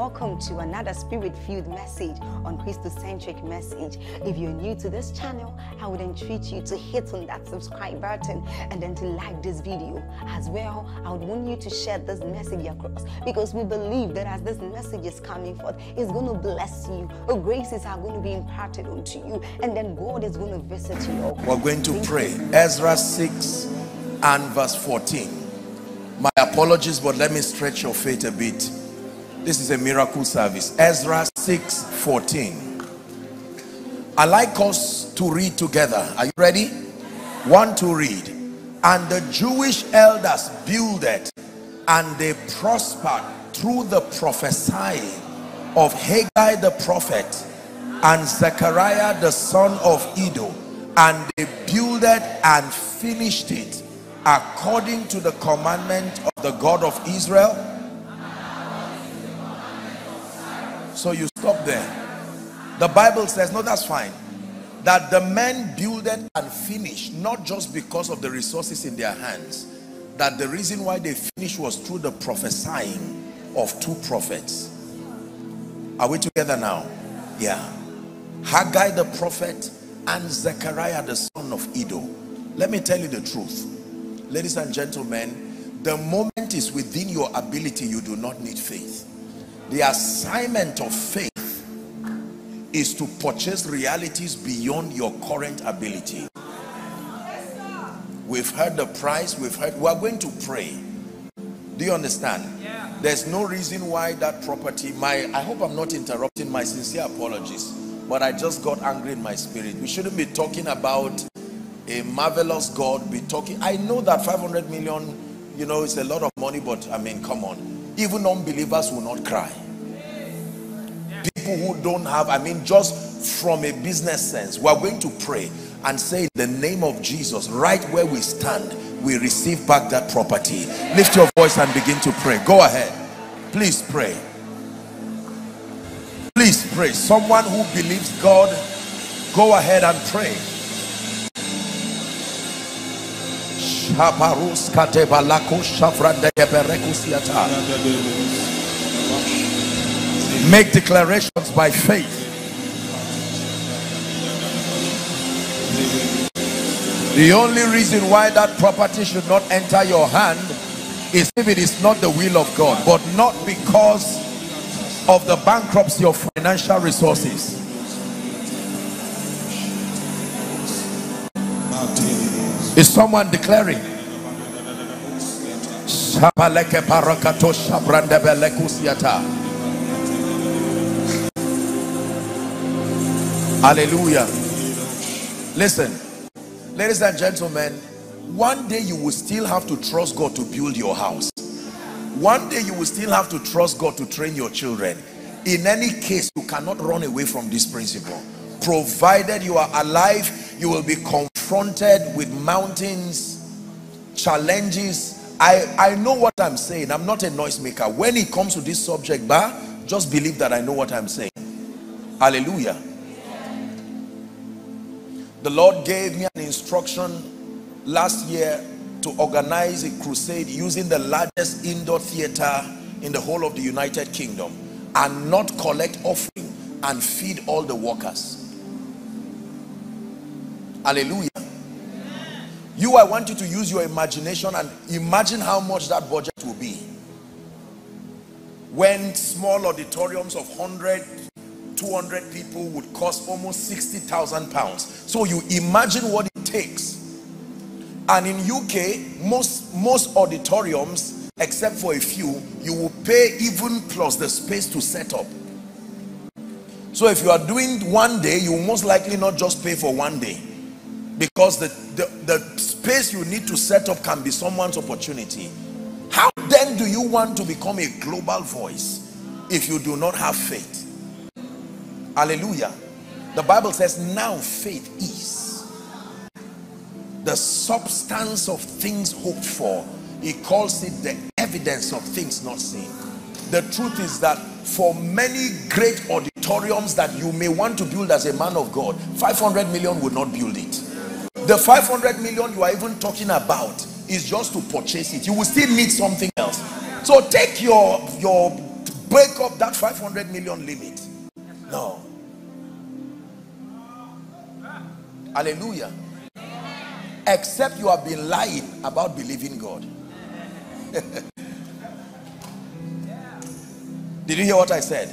Welcome to another spirit-filled message on Christocentric Message. If you're new to this channel, I would entreat you to hit on that subscribe button and then to like this video. As well, I would want you to share this message across because we believe that as this message is coming forth, it's going to bless you. Your graces are going to be imparted unto you and then God is going to visit you. We're going to pray. Ezra 6 and verse 14. My apologies, but let me stretch your faith a bit. This is a miracle service. Ezra 6:14. I like us to read together. Are you ready? One to read. And the Jewish elders builded, and they prospered through the prophesying of Haggai the prophet and Zechariah the son of Iddo, and they builded and finished it according to the commandment of the God of Israel. So you stop there. The Bible says, no, that's fine, that the men builded and finished, not just because of the resources in their hands, that the reason why they finished was through the prophesying of two prophets. Are we together now? Yeah. Haggai the prophet and Zechariah the son of Iddo. Let me tell you the truth, ladies and gentlemen, the moment is within your ability. You do not need faith. The assignment of faith is to purchase realities beyond your current ability. We've heard the price, we've heard, we're going to pray. Do you understand? Yeah. There's no reason why that property, I hope I'm not interrupting, my sincere apologies, but I just got angry in my spirit. We shouldn't be talking about a marvelous God, I know that 500 million, you know, is a lot of money, but I mean, come on. Even unbelievers will not cry. People who don't have, I mean, just from a business sense, we are going to pray and say, in the name of Jesus, right where we stand, we receive back that property. Lift your voice and begin to pray. Go ahead. Please pray. Please pray. Someone who believes God, go ahead and pray. Make declarations by faith. The only reason why that property should not enter your hand is if it is not the will of God, but not because of the bankruptcy of financial resources. Is someone declaring? Hallelujah. Listen, ladies and gentlemen, one day you will still have to trust God to build your house. One day you will still have to trust God to train your children. In any case, you cannot run away from this principle. Provided you are alive, you will be confronted with mountains, challenges. I know what I'm saying. I'm not a noisemaker. When it comes to this subject, just believe that I know what I'm saying. Hallelujah. The Lord gave me an instruction last year to organize a crusade using the largest indoor theater in the whole of the United Kingdom and not collect offering and feed all the workers. Hallelujah. You, I want you to use your imagination and imagine how much that budget will be. When small auditoriums of 100, 200 people would cost almost £60,000. So you imagine what it takes. And in UK, most auditoriums, except for a few, you will pay even plus the space to set up. So if you are doing one day, you will most likely not just pay for one day, because the space you need to set up can be someone's opportunity. How then do you want to become a global voice if you do not have faith? Hallelujah. The Bible says, now faith is the substance of things hoped for. He calls it the evidence of things not seen. The truth is that for many great auditoriums that you may want to build as a man of God, 500 million would not build it. The 500 million you are even talking about is just to purchase it. You will still need something else. So take your break up that 500 million limit. No. Hallelujah. Except you have been lying about believing God. Did you hear what I said?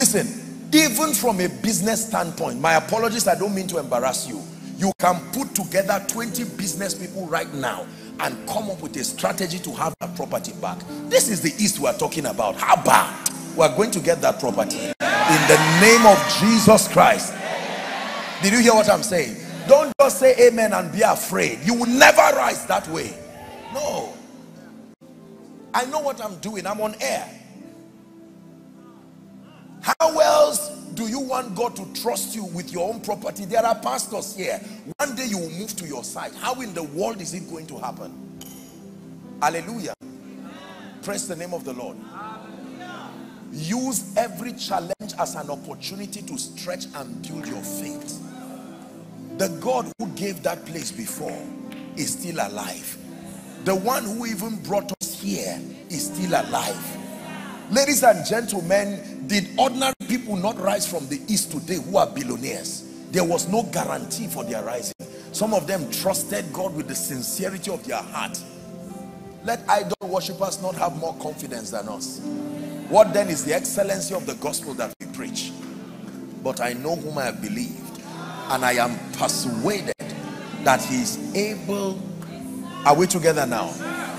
Listen, even from a business standpoint, my apologies, I don't mean to embarrass you. You can put together 20 business people right now and come up with a strategy to have that property back. This is the East we are talking about. Haba, we are going to get that property in the name of Jesus Christ. Did you hear what I'm saying? Don't just say amen and be afraid. You will never rise that way. No. I know what I'm doing. I'm on air. How else do you want God to trust you with your own property? There are pastors here. One day you will move to your side. How in the world is it going to happen? Hallelujah. Amen. Praise the name of the Lord. Hallelujah. Use every challenge as an opportunity to stretch and build your faith. The God who gave that place before is still alive. The one who even brought us here is still alive. Ladies and gentlemen, did ordinary people not rise from the East today who are billionaires? There was no guarantee for their rising. Some of them trusted God with the sincerity of their heart. Let idol worshippers not have more confidence than us. What then is the excellency of the gospel that we preach? But I know whom I have believed, and I am persuaded that he is able. Are we together now?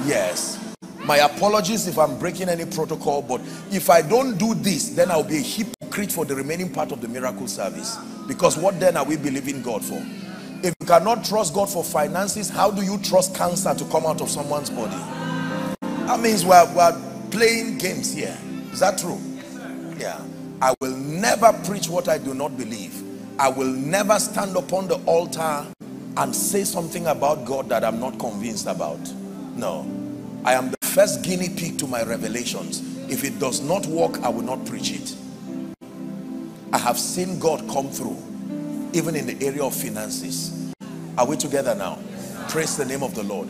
Yes. My apologies if I'm breaking any protocol, but if I don't do this, then I'll be a hypocrite for the remaining part of the miracle service. Because what then are we believing God for? If you cannot trust God for finances, how do you trust cancer to come out of someone's body? That means we're playing games here. Is that true? Yeah. I will never preach what I do not believe. I will never stand upon the altar and say something about God that I'm not convinced about. No. I am the first guinea pig to my revelations. If it does not work, I will not preach it. I have seen God come through, even in the area of finances. Are we together now? Praise the name of the Lord.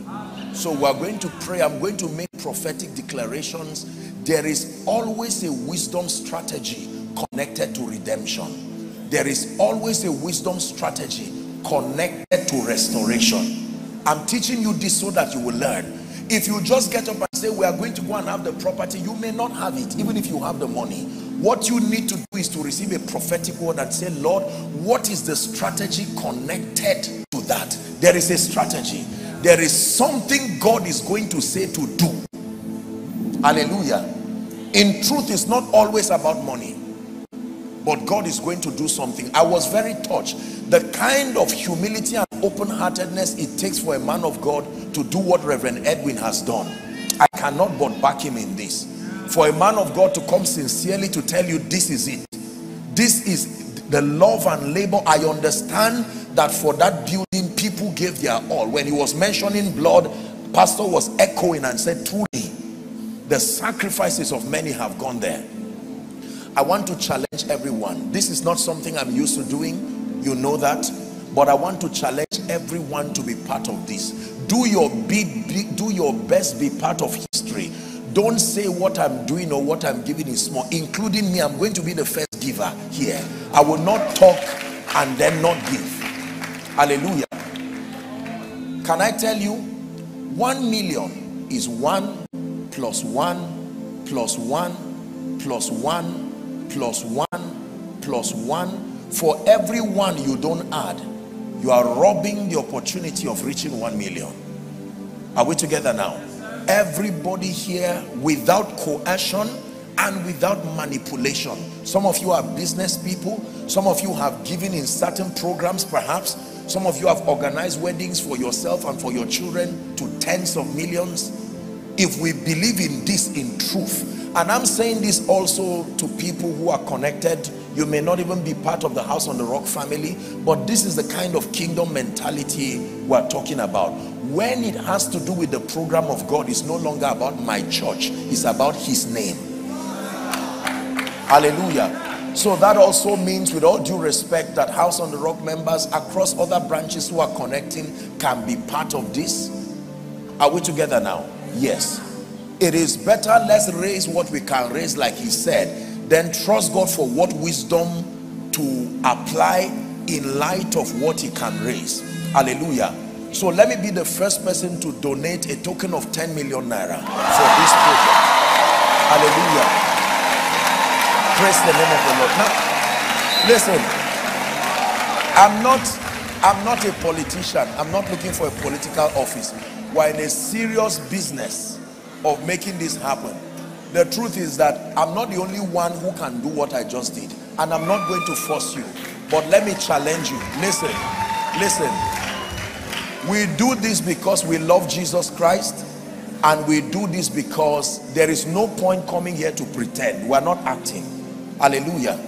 So we are going to pray. I'm going to make prophetic declarations. There is always a wisdom strategy connected to redemption. There is always a wisdom strategy connected to restoration. I'm teaching you this so that you will learn. If you just get up and say, we are going to go and have the property, you may not have it, even if you have the money. What you need to do is to receive a prophetic word and say, Lord, what is the strategy connected to that? There is a strategy. There is something God is going to say to do. Hallelujah. In truth, it's not always about money, but God is going to do something. I was very touched. The kind of humility and open-heartedness it takes for a man of God to do what Reverend Edwin has done. I cannot but back him in this. For a man of God to come sincerely to tell you, this is it. This is the love and labor. I understand that for that building, people gave their all. When he was mentioning blood, pastor was echoing and said, truly, the sacrifices of many have gone there. I want to challenge everyone. This is not something I'm used to doing. You know that. But I want to challenge everyone to be part of this. Do your best, be part of history. Don't say what I'm doing or what I'm giving is small, including me. I'm going to be the first giver here. I will not talk and then not give. Hallelujah. Can I tell you, 1 million is 1 + 1 + 1 + 1 + 1 + 1 + 1. For every one you don't add, you are robbing the opportunity of reaching 1 million. Are we together now? Everybody here, without coercion and without manipulation. Some of you are business people. Some of you have given in certain programs, perhaps. Some of you have organized weddings for yourself and for your children to tens of millions. If we believe in this in truth, and I'm saying this also to people who are connected, you may not even be part of the House on the Rock family, but this is the kind of kingdom mentality we're talking about. When it has to do with the program of God, it's no longer about my church, it's about his name. Hallelujah. So that also means, with all due respect, that House on the Rock members across other branches who are connecting can be part of this. Are we together now? Yes. It is better let's raise what we can raise, like he said, then trust God for what wisdom to apply in light of what he can raise. Hallelujah. So let me be the first person to donate a token of 10 million naira for this project. Hallelujah. Praise the name of the Lord. Now, listen, I'm not a politician. I'm not looking for a political office. We're in a serious business of making this happen. The truth is that I'm not the only one who can do what I just did, and I'm not going to force you, but let me challenge you. Listen, we do this because we love Jesus Christ, and we do this because there is no point coming here to pretend. We are not acting. Hallelujah.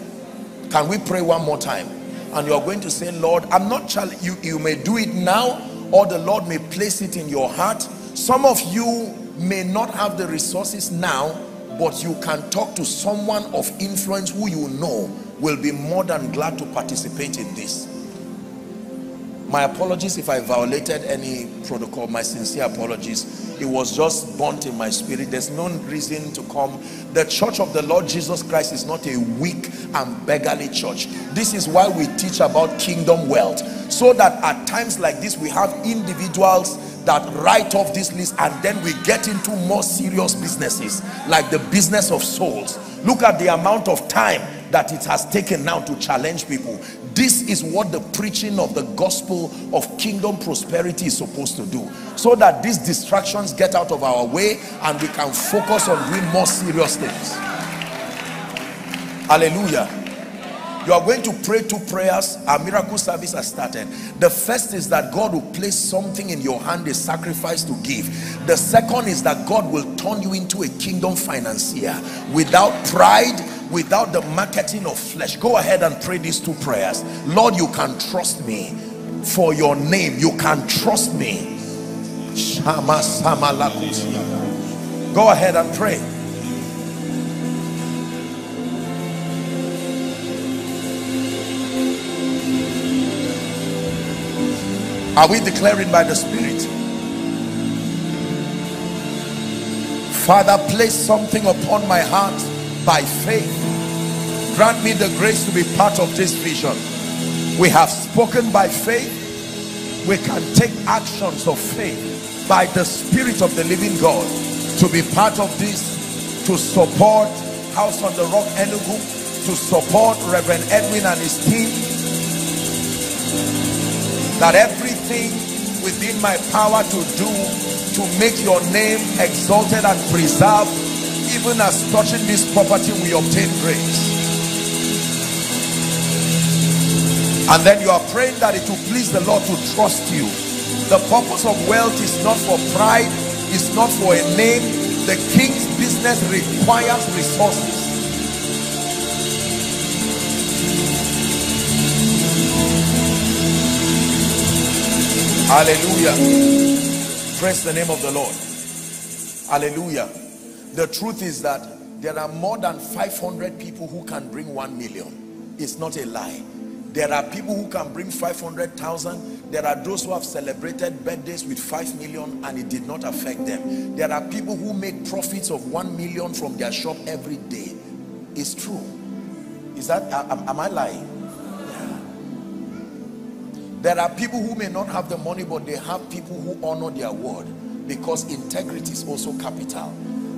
Can we pray one more time? And you're going to say, Lord, I'm not challenging you. You may do it now, or the Lord may place it in your heart. Some of you may not have the resources now, but you can talk to someone of influence who you know will be more than glad to participate in this. My apologies if I violated any protocol. My sincere apologies. It was just burnt in my spirit. There's no reason to come. The church of the Lord Jesus Christ is not a weak and beggarly church. This is why we teach about kingdom wealth, so that at times like this we have individuals that write off this list, and then we get into more serious businesses like the business of souls. Look at the amount of time that it has taken now to challenge people. This is what the preaching of the gospel of kingdom prosperity is supposed to do, so that these distractions get out of our way and we can focus on doing more serious things. Hallelujah. You are going to pray two prayers. Our miracle service has started. The first is that God will place something in your hand, a sacrifice to give. The second is that God will turn you into a kingdom financier without pride, without the marketing of flesh. Go ahead and pray these two prayers. Lord, you can trust me for your name. You can trust me. Go ahead and pray. Are we declaring by the Spirit? Father, place something upon my heart by faith. Grant me the grace to be part of this vision. We have spoken by faith. We can take actions of faith by the Spirit of the living God to be part of this, to support House on the Rock Enugu, to support Reverend Edwin and his team, that everything within my power to do to make your name exalted and preserved, even as touching this property, we obtain grace. And then you are praying that it will please the Lord to trust you. The purpose of wealth is not for pride, it's not for a name. The king's business requires resources. Hallelujah. Praise the name of the Lord. Hallelujah. The truth is that there are more than 500 people who can bring 1 million. It's not a lie. There are people who can bring 500,000. There are those who have celebrated birthdays with 5 million and it did not affect them. There are people who make profits of 1 million from their shop every day. It's true. Is that, am I lying? Yeah. There are people who may not have the money, but they have people who honor their word, because integrity is also capital.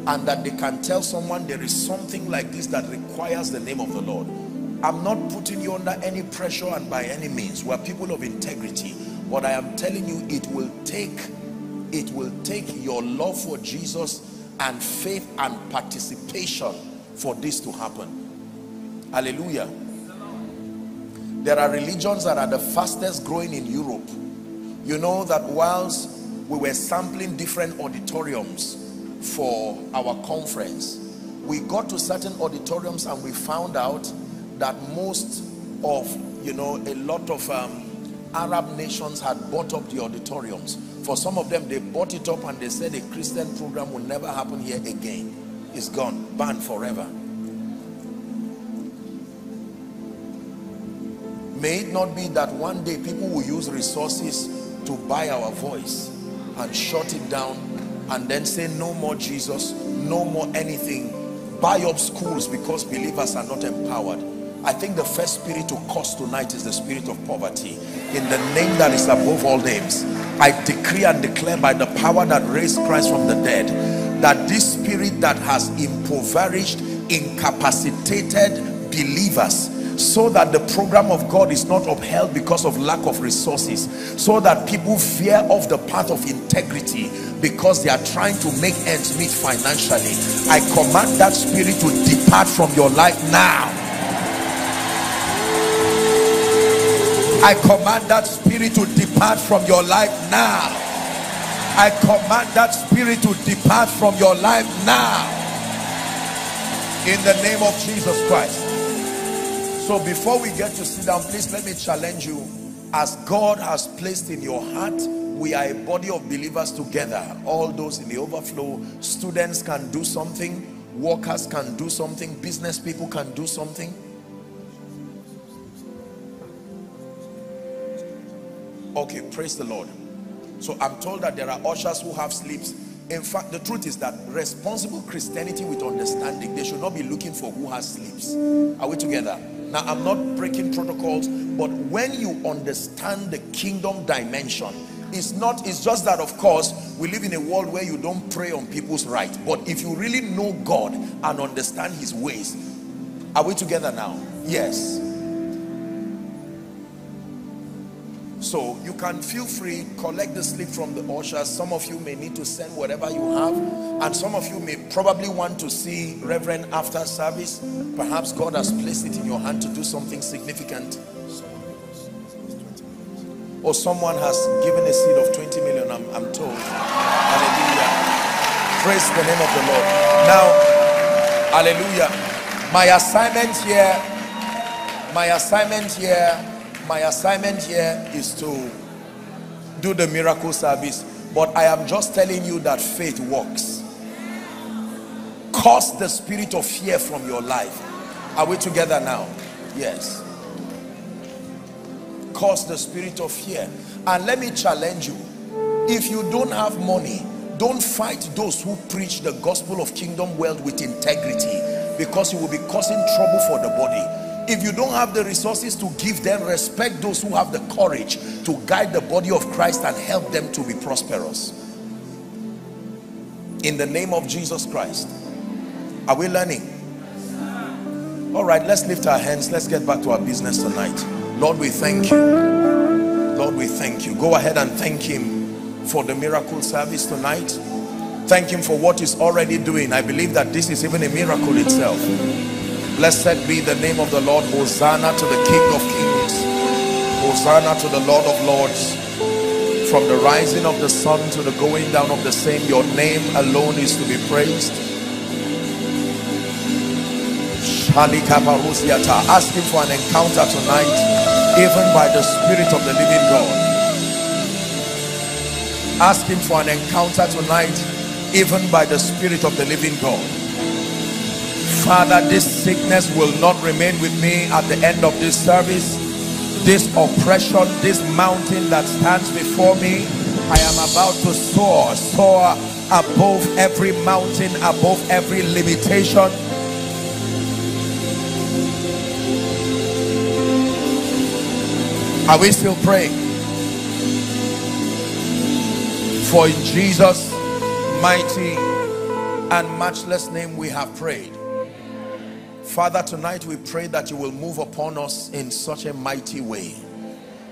And that they can tell someone there is something like this that requires the name of the Lord. I'm not putting you under any pressure, and by any means, we're people of integrity. But I am telling you, it will take your love for Jesus and faith and participation for this to happen. Hallelujah. There are religions that are the fastest growing in Europe. You know that whilst we were sampling different auditoriums for our conference, we got to certain auditoriums and we found out that most of, a lot of Arab nations had bought up the auditoriums. For some of them, they bought it up and they said a Christian program will never happen here again. It's gone, banned forever. May it not be that one day people will use resources to buy our voice and shut it down, and then say no more Jesus, no more anything. Buy up schools because believers are not empowered. I think the first spirit to cause tonight is the spirit of poverty. In the name that is above all names, I decree and declare by the power that raised Christ from the dead, that this spirit that has impoverished, incapacitated believers, so that the program of God is not upheld because of lack of resources, so that people veer off the path of integrity because they are trying to make ends meet financially, I command that spirit to depart from your life now. I command that spirit to depart from your life now. I command that spirit to depart from your life now, in the name of Jesus Christ. So before we get to sit down, please let me challenge you. As God has placed in your heart, we are a body of believers together. All those in the overflow, students can do something, workers can do something, business people can do something. Okay, praise the Lord. So I'm told that there are ushers who have slips. In fact, the truth is that responsible Christianity with understanding, they should not be looking for who has slips. Are we together? Now, I'm not breaking protocols, but when you understand the kingdom dimension, it's just that, of course, we live in a world where you don't prey on people's rights. But if you really know God and understand his ways, are we together now? Yes. So you can feel free, collect the slip from the ushers. Some of you may need to send whatever you have, and some of you may probably want to see Reverend after service. Perhaps God has placed it in your hand to do something significant. Or someone has given a seed of 20 million, I'm told. Hallelujah. Praise the name of the Lord. Now, hallelujah. My assignment here is to do the miracle service, but I am just telling you that faith works. Cast the spirit of fear from your life. Are we together now? Yes. Cast the spirit of fear. And let me challenge you. If you don't have money, don't fight those who preach the gospel of kingdom wealth with integrity, because you will be causing trouble for the body. If you don't have the resources to give, them respect those who have the courage to guide the body of Christ and help them to be prosperous, in the name of Jesus Christ. Are we learning? All right, let's lift our hands. Let's get back to our business tonight. Lord, we thank you. Lord, we thank you. Go ahead and thank him for the miracle service tonight. Thank him for what he's already doing. I believe that this is even a miracle itself. Blessed be the name of the Lord. Hosanna to the King of Kings. Hosanna to the Lord of Lords. From the rising of the sun to the going down of the same, your name alone is to be praised. Ask him for an encounter tonight, even by the Spirit of the living God. Ask him for an encounter tonight, even by the Spirit of the living God. Father, this sickness will not remain with me at the end of this service. This oppression, this mountain that stands before me, I am about to soar, soar above every mountain, above every limitation. Are we still praying? For in Jesus' mighty and matchless name we have prayed. Father, tonight we pray that you will move upon us in such a mighty way.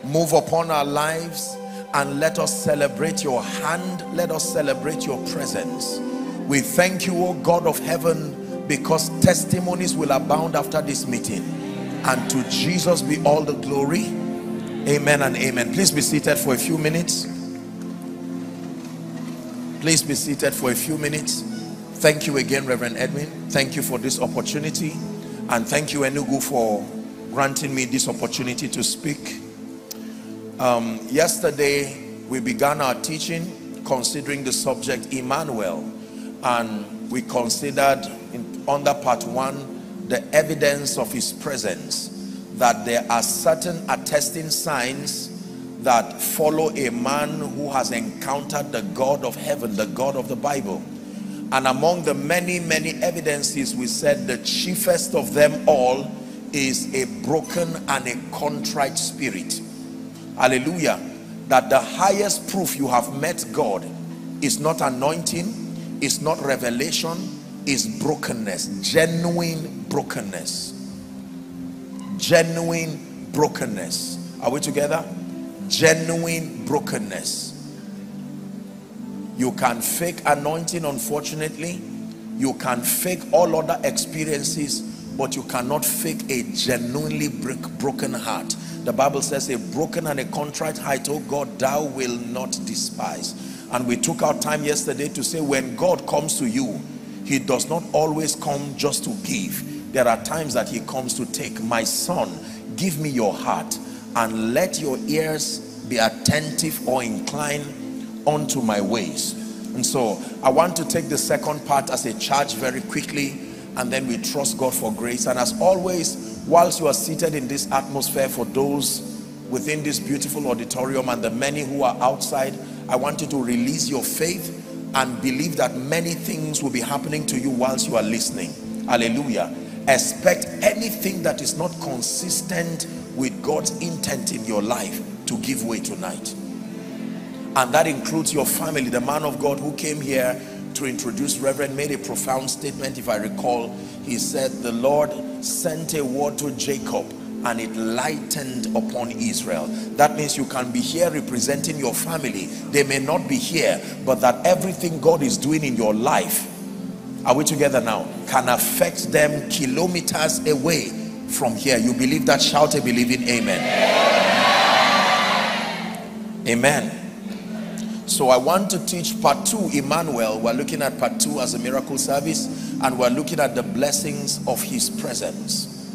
Move upon our lives and let us celebrate your hand. Let us celebrate your presence. We thank you, O God of heaven, because testimonies will abound after this meeting. And to Jesus be all the glory. Amen and amen. Please be seated for a few minutes. Please be seated for a few minutes. Thank you again, Reverend Edwin. Thank you for this opportunity. And thank you, Enugu, for granting me this opportunity to speak. Yesterday, we began our teaching considering the subject Emmanuel. And we considered, under part one, the evidence of his presence. That there are certain attesting signs that follow a man who has encountered the God of heaven, the God of the Bible. And among the many evidences, we said the chiefest of them all is a broken and a contrite spirit. Hallelujah. That the highest proof you have met God is not anointing, is not revelation, is brokenness. Genuine brokenness. Genuine brokenness. Are we together? Genuine brokenness. You can fake anointing, unfortunately. You can fake all other experiences, but you cannot fake a genuinely broken heart. The Bible says a broken and a contrite heart, oh God, thou will not despise. And we took our time yesterday to say, when God comes to you, he does not always come just to give. There are times that he comes to take. My son, give me your heart, and let your ears be attentive or inclined unto my ways. And so I want to take the second part as a charge very quickly, and then we trust God for grace. And as always, whilst you are seated in this atmosphere, for those within this beautiful auditorium and the many who are outside, I want you to release your faith and believe that many things will be happening to you whilst you are listening. Hallelujah. Expect anything that is not consistent with God's intent in your life to give way tonight. And that includes your family. The man of God who came here to introduce Reverend made a profound statement, if I recall. He said, the Lord sent a word to Jacob and it lightened upon Israel. That means you can be here representing your family. They may not be here, but that everything God is doing in your life, are we together now, can affect them kilometers away from here. You believe that? Shout a believing amen. Amen. Amen. So I want to teach part 2, Emmanuel. We're looking at part 2 as a miracle service, and we're looking at the blessings of his presence.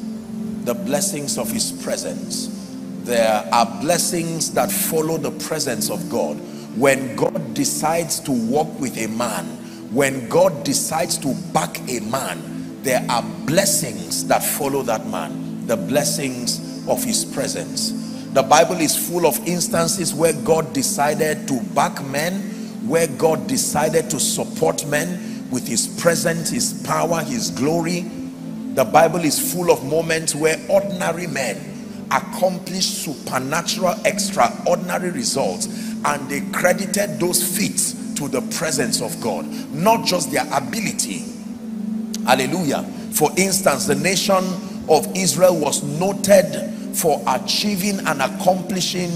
The blessings of his presence. There are blessings that follow the presence of God. When God decides to walk with a man, when God decides to back a man, there are blessings that follow that man. The blessings of his presence. The Bible is full of instances where God decided to back men, where God decided to support men with his presence, his power, his glory. The Bible is full of moments where ordinary men accomplished supernatural, extraordinary results, and they credited those feats to the presence of God, not just their ability. Hallelujah. For instance, the nation of Israel was noted for achieving and accomplishing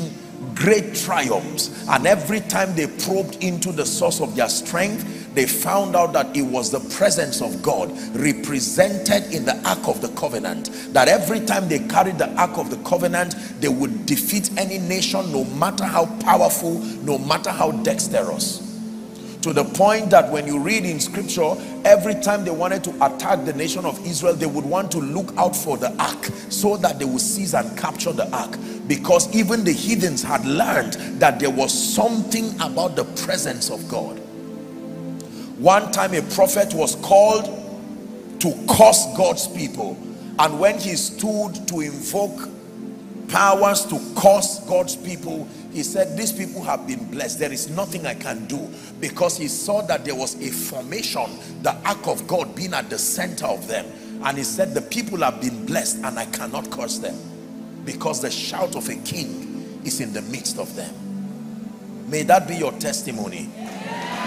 great triumphs, and every time they probed into the source of their strength, they found out that it was the presence of God represented in the Ark of the Covenant. That every time they carried the Ark of the Covenant, they would defeat any nation, no matter how powerful, no matter how dexterous. To the point that when you read in scripture, every time they wanted to attack the nation of Israel, they would want to look out for the ark so that they would seize and capture the ark, because even the heathens had learned that there was something about the presence of God. One time a prophet was called to curse God's people, and when he stood to invoke powers to curse God's people, he said, these people have been blessed, there is nothing I can do, because he saw that there was a formation, the ark of God being at the center of them, and he said, the people have been blessed and I cannot curse them, because the shout of a king is in the midst of them. May that be your testimony.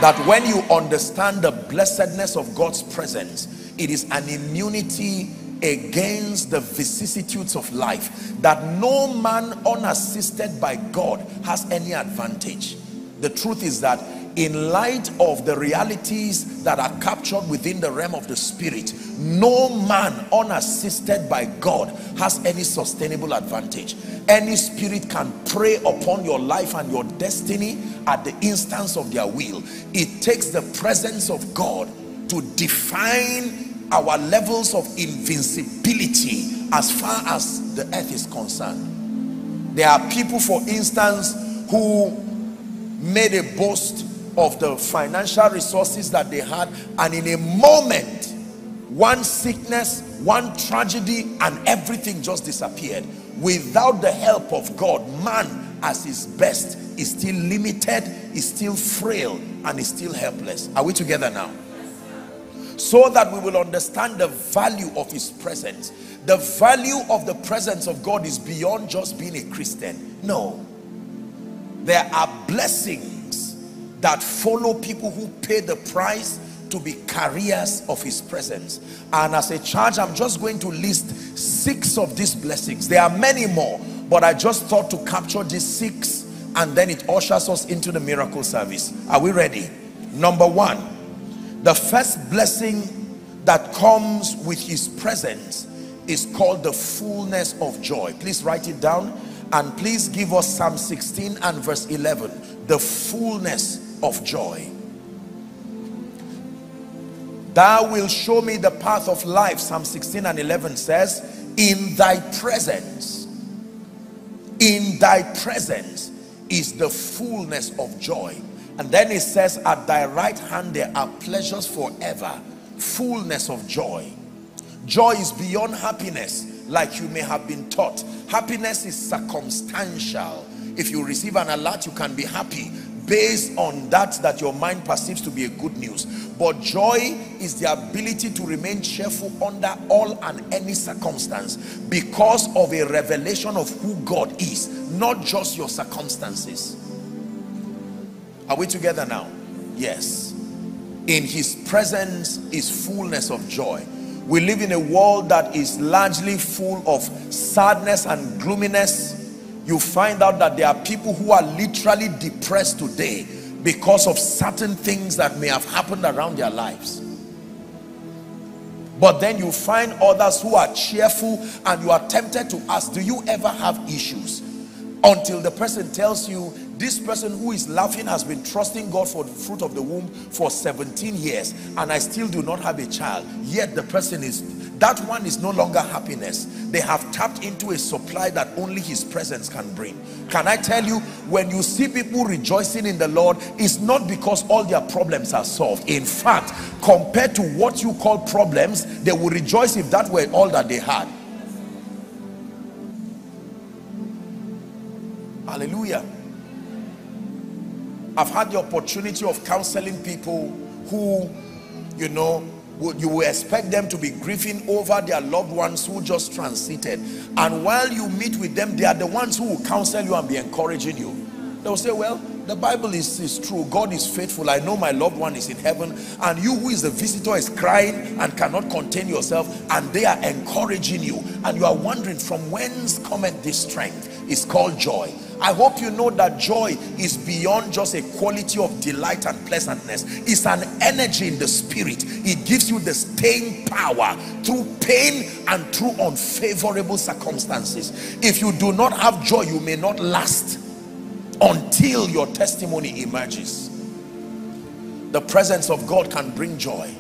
That when you understand the blessedness of God's presence, it is an immunity against the vicissitudes of life, that no man unassisted by God has any advantage. The truth is that in light of the realities that are captured within the realm of the spirit, no man unassisted by God has any sustainable advantage. Any spirit can prey upon your life and your destiny at the instance of their will. It takes the presence of God to define our levels of invincibility as far as the earth is concerned. There are people, for instance, who made a boast of the financial resources that they had, and in a moment, one sickness, one tragedy, and everything just disappeared. Without the help of God, man at his best is still limited, is still frail, and is still helpless. Are we together now? so that we will understand the value of his presence. The value of the presence of God is beyond just being a Christian. No, there are blessings that follow people who pay the price to be carriers of his presence. And as a church, I'm just going to list 6 of these blessings. There are many more, but I just thought to capture these 6, and then it ushers us into the miracle service. Are we ready? Number 1, the first blessing that comes with his presence is called the fullness of joy. Please write it down, and please give us Psalm 16 and verse 11. The fullness of joy. Thou wilt show me the path of life, Psalm 16 and 11 says. In thy presence, in thy presence is the fullness of joy. And then it says, at thy right hand there are pleasures forever. Fullness of joy. Joy is beyond happiness, like you may have been taught. Happiness is circumstantial. If you receive an alert, you can be happy based on that your mind perceives to be a good news. But joy is the ability to remain cheerful under all and any circumstance because of a revelation of who God is, not just your circumstances. Are we together now? Yes. In his presence is fullness of joy. We live in a world that is largely full of sadness and gloominess. You find out that there are people who are literally depressed today because of certain things that may have happened around their lives. But then you find others who are cheerful, and you are tempted to ask, do you ever have issues? Until the person tells you, this person who is laughing has been trusting God for the fruit of the womb for 17 years, and I still do not have a child. Yet the person is, that one is no longer happiness. They have tapped into a supply that only his presence can bring. Can I tell you, when you see people rejoicing in the Lord, it's not because all their problems are solved. In fact, compared to what you call problems, they will rejoice if that were all that they had. Hallelujah. I've had the opportunity of counseling people who, you know, you will expect them to be grieving over their loved ones who just transited. And while you meet with them, they are the ones who will counsel you and be encouraging you. They will say, well, the Bible is true. God is faithful. I know my loved one is in heaven. And you who is the visitor is crying and cannot contain yourself. And they are encouraging you. And you are wondering, from whence cometh this strength? It's called joy. I hope you know that joy is beyond just a quality of delight and pleasantness. It's an energy in the spirit. It gives you the staying power through pain and through unfavorable circumstances. If you do not have joy, you may not last until your testimony emerges. The presence of God can bring joy.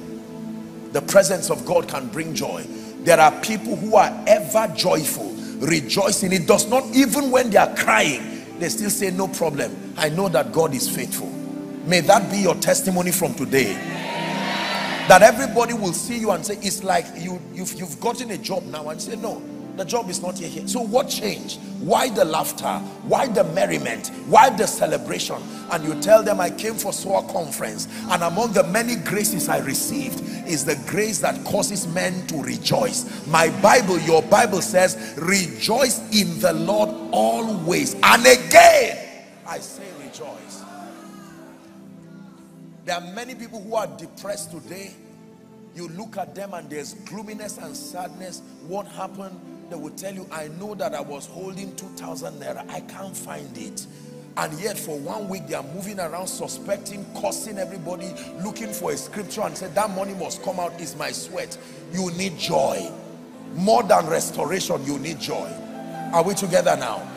The presence of God can bring joy. There are people who are ever joyful, rejoicing. It does not, even when they are crying, they still say, no problem, I know that God is faithful. May that be your testimony from today. That everybody will see you and say, it's like you've gotten a job now, and say, no, the job is not here. So what changed? Why the laughter? Why the merriment? Why the celebration? And you tell them, I came for SOAR conference, and among the many graces I received is the grace that causes men to rejoice. My Bible, your Bible says, rejoice in the Lord always. And again, I say rejoice. There are many people who are depressed today. You look at them and there's gloominess and sadness. What happened? They will tell you, I know that I was holding 2,000 naira. I can't find it. And yet for 1 week, they are moving around, suspecting, cursing everybody, looking for a scripture and say, that money must come out, is my sweat. You need joy. More than restoration, you need joy. Are we together now?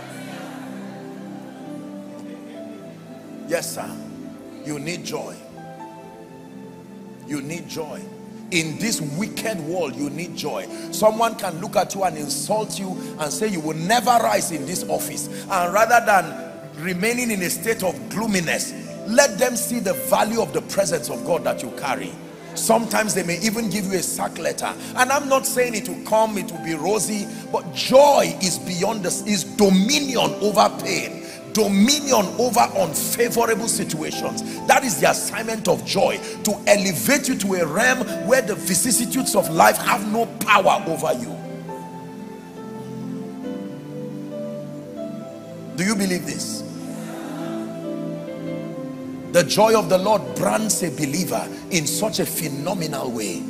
Yes, sir. You need joy. You need joy. In this wicked world, you need joy. Someone can look at you and insult you and say, you will never rise in this office. And rather than remaining in a state of gloominess, let them see the value of the presence of God that you carry. Sometimes they may even give you a sack letter. And I'm not saying it will come, it will be rosy, but joy is beyond this, is dominion over pain. dominion over unfavorable situations. That is the assignment of joy, to elevate you to a realm where the vicissitudes of life have no power over you. Do you believe this? The joy of the Lord brands a believer in such a phenomenal way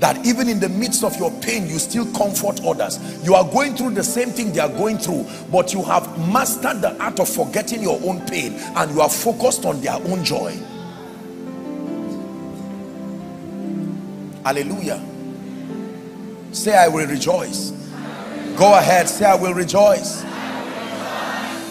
that even in the midst of your pain, you still comfort others. You are going through the same thing they are going through, but you have mastered the art of forgetting your own pain and you are focused on their own joy. Hallelujah. Say, I will rejoice. Go ahead, say, I will rejoice.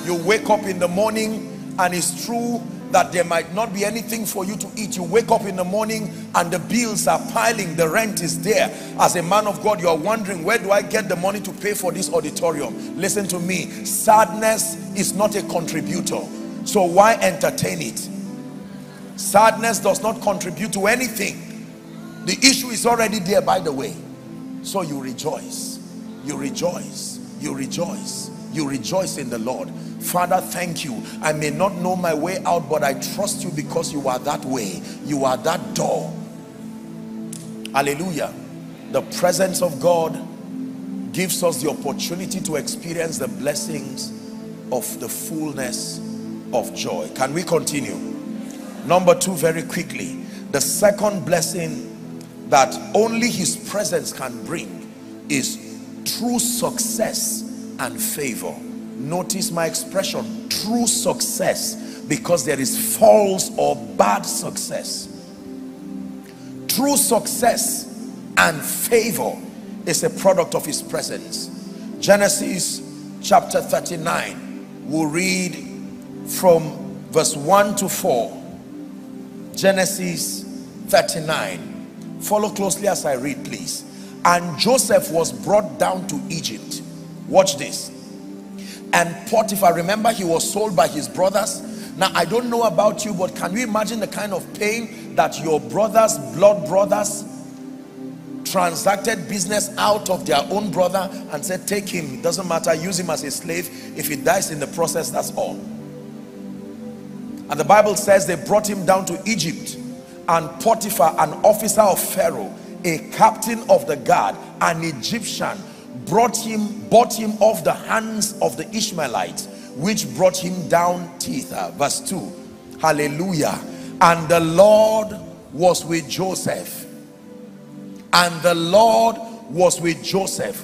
You wake up in the morning and it's true that there might not be anything for you to eat. You wake up in the morning and the bills are piling, the rent is there. As a man of God, you are wondering, where do I get the money to pay for this auditorium? Listen to me, sadness is not a contributor, so why entertain it? Sadness does not contribute to anything. The issue is already there, by the way. So you rejoice, you rejoice, you rejoice. You rejoice in the Lord. Father, thank you. I may not know my way out, but I trust you because you are that way. You are that door. Hallelujah. The presence of God gives us the opportunity to experience the blessings of the fullness of joy. Can we continue? Number two, very quickly. The second blessing that only his presence can bring is true success and favor. Notice my expression, true success, because there is false or bad success. True success and favor is a product of his presence. Genesis chapter 39, we'll read from verse 1 to 4. Genesis 39. Follow closely as I read, please. And Joseph was brought down to Egypt. Watch this. And Potiphar, remember, he was sold by his brothers. Now, I don't know about you, but can you imagine the kind of pain that your brothers, blood brothers, transacted business out of their own brother and said, take him, it doesn't matter, use him as a slave. If he dies in the process, that's all. And the Bible says they brought him down to Egypt. And Potiphar, an officer of Pharaoh, a captain of the guard, an Egyptian, bought him off the hands of the Ishmaelites, which brought him down thither. Verse 2. Hallelujah. And the Lord was with Joseph. And the Lord was with Joseph.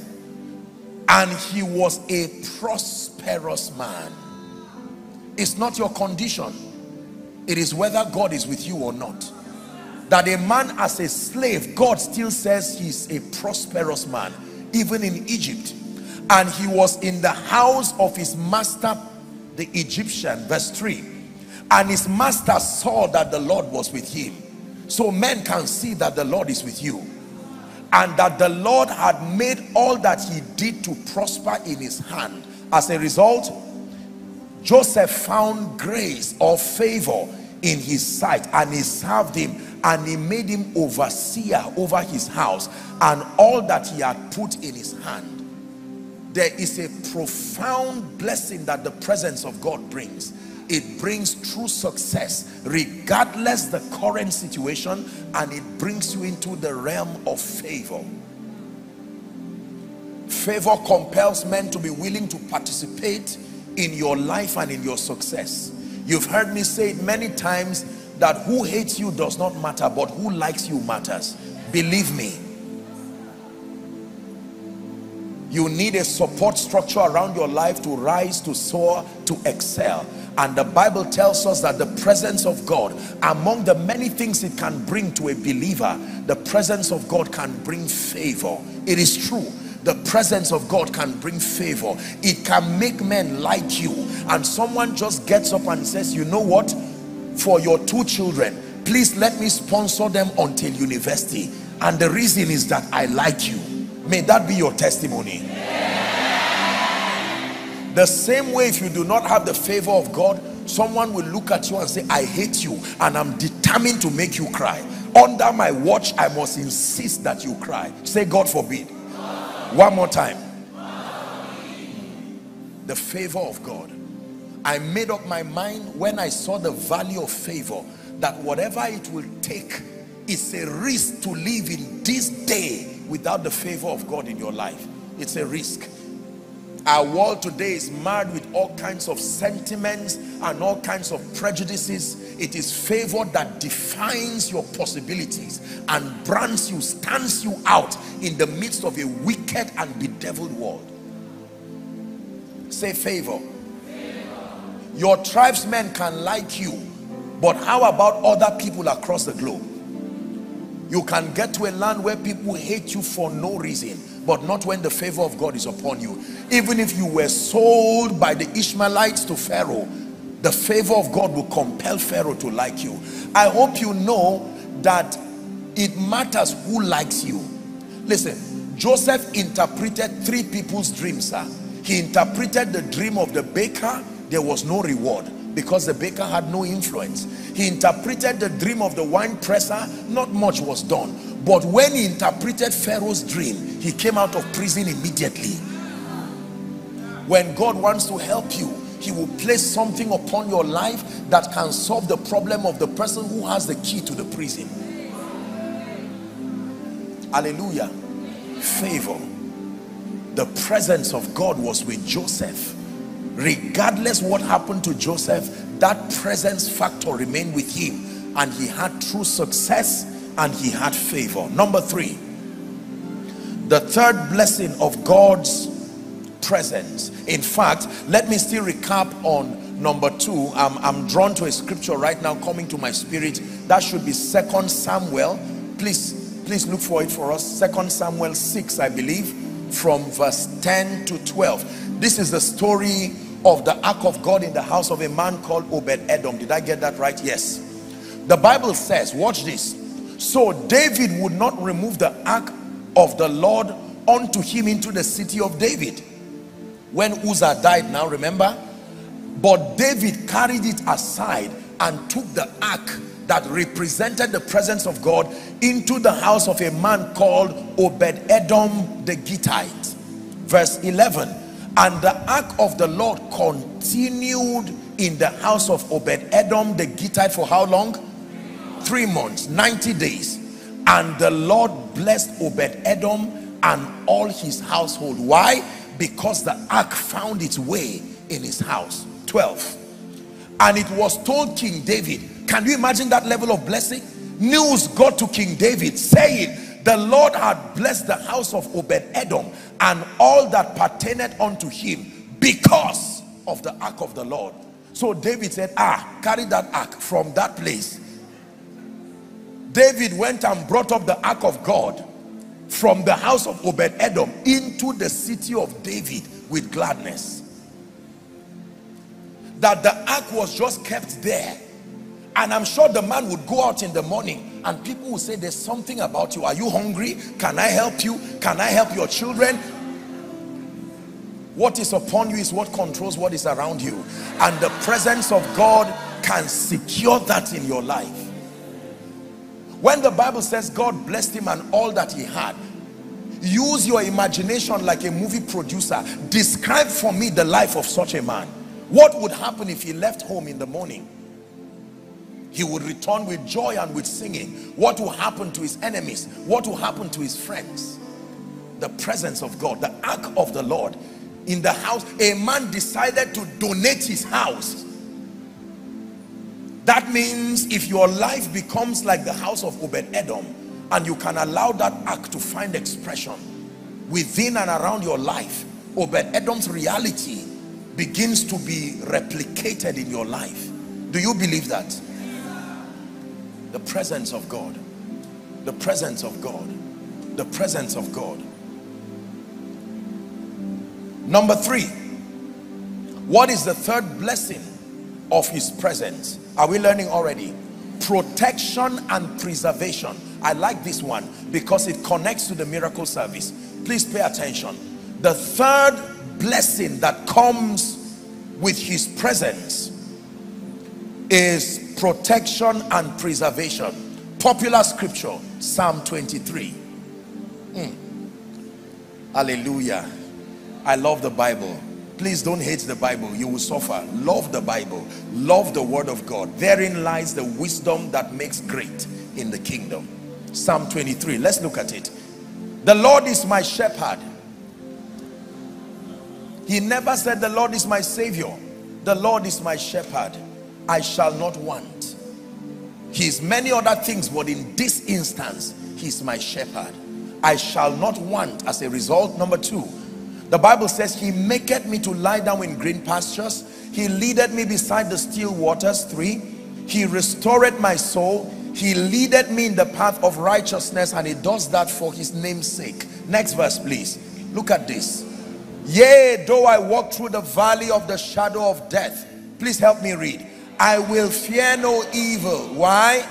And he was a prosperous man. It's not your condition. It is whether God is with you or not. That a man as a slave, God still says he's a prosperous man. Even in Egypt. And he was in the house of his master, the Egyptian. Verse 3. And his master saw that the Lord was with him. So men can see that the Lord is with you. And that the Lord had made all that he did to prosper in his hand. As a result, Joseph found grace or favor in his sight, and he served him, and he made him overseer over his house and all that he had put in his hand. There is a profound blessing that the presence of God brings. It brings true success regardless the current situation, and it brings you into the realm of favor. Favor compels men to be willing to participate in your life and in your success. You've heard me say it many times, that who hates you does not matter, but who likes you matters. Believe me. You need a support structure around your life to rise, to soar, to excel. And the Bible tells us that the presence of God, among the many things it can bring to a believer, the presence of God can bring favor. It is true. The presence of God can bring favor. It can make men like you. And someone just gets up and says, you know what? For your two children, please let me sponsor them until university, and the reason is that I like you. May that be your testimony. Yeah. The same way, if you do not have the favor of God, someone will look at you and say, I hate you and I'm determined to make you cry. Under my watch, I must insist that you cry. Say, God forbid. One more time. The favor of God. I made up my mind when I saw the value of favor that whatever it will take, it's a risk to live in this day without the favor of God in your life. It's a risk. Our world today is marred with all kinds of sentiments and all kinds of prejudices. It is favor that defines your possibilities and brands you, stands you out in the midst of a wicked and bedeviled world. Say favor. Your tribesmen can like you, but how about other people across the globe? You can get to a land where people hate you for no reason, but not when the favor of God is upon you. Even if you were sold by the Ishmaelites to Pharaoh, the favor of God will compel Pharaoh to like you. I hope you know that it matters who likes you. Listen, Joseph interpreted three people's dreams, sir. He interpreted the dream of the baker. There was no reward because the baker had no influence. He interpreted the dream of the wine presser. Not much was done. But when he interpreted Pharaoh's dream, he came out of prison immediately. When God wants to help you, he will place something upon your life that can solve the problem of the person who has the key to the prison. Hallelujah. Favor. The presence of God was with Joseph. Regardless what happened to Joseph, that presence factor remained with him, and he had true success and he had favor. Number three, the third blessing of God's presence. In fact, let me still recap on number two. I'm drawn to a scripture right now coming to my spirit. That should be 2 Samuel. Please look for it for us. 2 Samuel 6, I believe, from verse 10 to 12. This is the story of the ark of God in the house of a man called Obed-Edom. Did I get that right? Yes. The Bible says, watch this. So David would not remove the ark of the Lord unto him into the city of David. When Uzzah died now, remember? But David carried it aside and took the ark that represented the presence of God into the house of a man called Obed-Edom the Gittite. Verse 11, and the ark of the Lord continued in the house of Obed-Edom the Gittite for how long? 3 months, 90 days. And the Lord blessed Obed-Edom and all his household. Why? Because the ark found its way in his house. 12, and it was told King David. Can you imagine that level of blessing? News got to King David saying, the Lord had blessed the house of Obed-Edom and all that pertained unto him because of the ark of the Lord. So David said, carry that ark from that place. David went and brought up the ark of God from the house of Obed-Edom into the city of David with gladness. That the ark was just kept there. And I'm sure the man would go out in the morning and people would say, there's something about you. Are you hungry? Can I help you? Can I help your children? What is upon you is what controls what is around you. And the presence of God can secure that in your life. When the Bible says God blessed him and all that he had, use your imagination like a movie producer. Describe for me the life of such a man. What would happen if he left home in the morning? He would return with joy and with singing. What will happen to his enemies? What will happen to his friends? The presence of God, the ark of the Lord in the house. A man decided to donate his house. That means if your life becomes like the house of Obed-Edom and you can allow that ark to find expression within and around your life, Obed-Edom's reality begins to be replicated in your life. Do you believe that? The presence of God, the presence of God, the presence of God. Number three, what is the third blessing of his presence? Are we learning already? Protection and preservation. I like this one because it connects to the miracle service. Please pay attention. The third blessing that comes with his presence is protection and preservation. Popular scripture, Psalm 23. Hallelujah. I love the Bible. Please don't hate the Bible. You will suffer. Love the Bible. Love the Word of God. Therein lies the wisdom that makes great in the kingdom. Psalm 23. Let's look at it. The Lord is my shepherd. He never said the Lord is my savior. The Lord is my shepherd. I shall not want. He is many other things, but in this instance, he is my shepherd. I shall not want. As a result, number two, the Bible says, he maketh me to lie down in green pastures. He leadeth me beside the still waters. Three, he restored my soul. He leadeth me in the path of righteousness, and he does that for his name's sake. Next verse, please. Look at this. Yea, though I walk through the valley of the shadow of death. Please help me read. I will fear no evil. Why?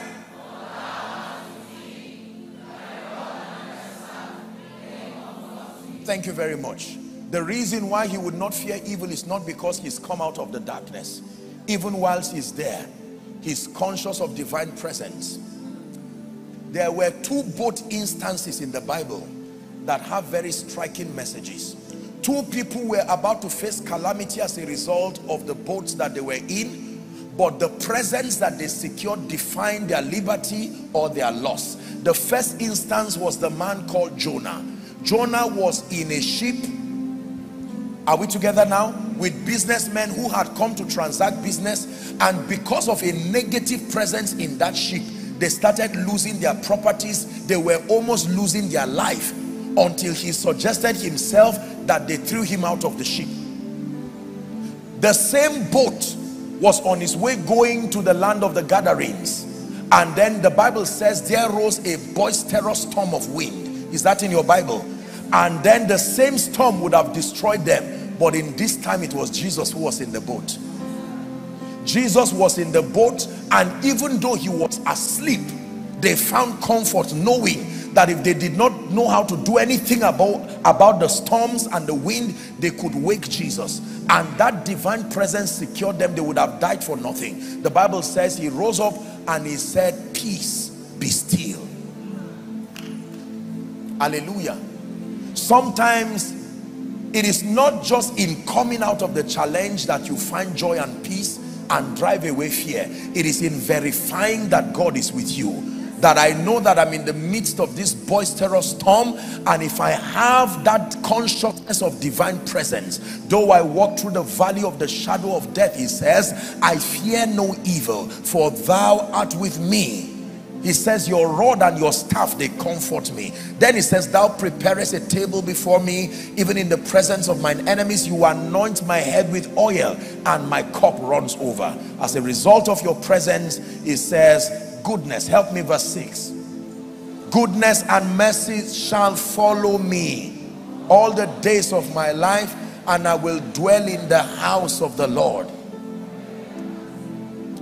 Thank you very much. The reason why he would not fear evil is not because he's come out of the darkness. Even whilst he's there, he's conscious of divine presence. There were two boat instances in the Bible that have very striking messages. Two people were about to face calamity as a result of the boats that they were in, but the presence that they secured defined their liberty or their loss. The first instance was the man called Jonah. Jonah was in a ship, are we together now, with businessmen who had come to transact business, and because of a negative presence in that ship, they started losing their properties. They were almost losing their life, until he suggested himself that they threw him out of the ship. The same boat was on his way going to the land of the Gadarenes, and then the Bible says there rose a boisterous storm of wind. Is that in your Bible? And then the same storm would have destroyed them, but in this time it was Jesus who was in the boat. Jesus was in the boat, and even though he was asleep, they found comfort knowing that if they did not know how to do anything about the storms and the wind, they could wake Jesus. And that divine presence secured them. They would have died for nothing. The Bible says he rose up and he said, peace, be still. Hallelujah. Sometimes it is not just in coming out of the challenge that you find joy and peace and drive away fear. It is in verifying that God is with you. That I know that I'm in the midst of this boisterous storm, and if I have that consciousness of divine presence, though I walk through the valley of the shadow of death, he says, I fear no evil, for thou art with me. He says, your rod and your staff, they comfort me. Then he says, thou preparest a table before me, even in the presence of mine enemies. You anoint my head with oil, and my cup runs over. As a result of your presence, he says, goodness, help me, verse 6. Goodness and mercy shall follow me all the days of my life, and I will dwell in the house of the Lord.